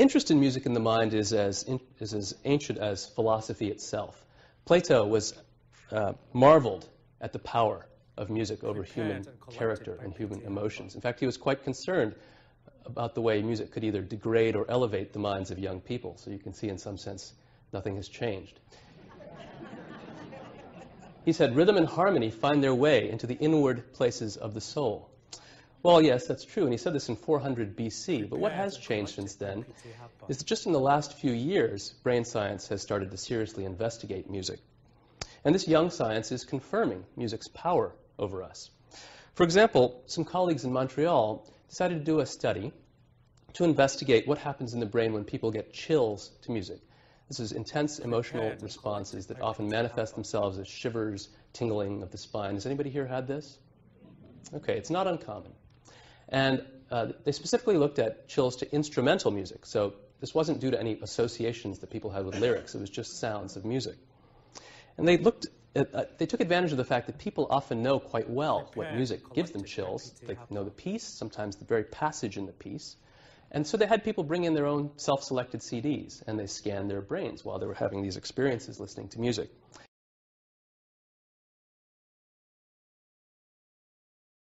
Interest in music in the mind is as ancient as philosophy itself. Plato was marveled at the power of music over human character and human emotions. In fact, he was quite concerned about the way music could either degrade or elevate the minds of young people. So you can see, in some sense, nothing has changed. He said, rhythm and harmony find their way into the inward places of the soul. Well, yes, that's true, and he said this in 400 BC, but what has changed since then is that just in the last few years, brain science has started to seriously investigate music. And this young science is confirming music's power over us. For example, some colleagues in Montreal decided to do a study to investigate what happens in the brain when people get chills to music. This is intense emotional responses that often manifest themselves as shivers, tingling of the spine. Has anybody here had this? Okay, it's not uncommon. And they specifically looked at chills to instrumental music. So this wasn't due to any associations that people had with lyrics. It was just sounds of music. And they looked at, they took advantage of the fact that people often know quite well what music gives them chills. They know the piece, sometimes the very passage in the piece. And so they had people bring in their own self-selected CDs, and they scanned their brains while they were having these experiences listening to music.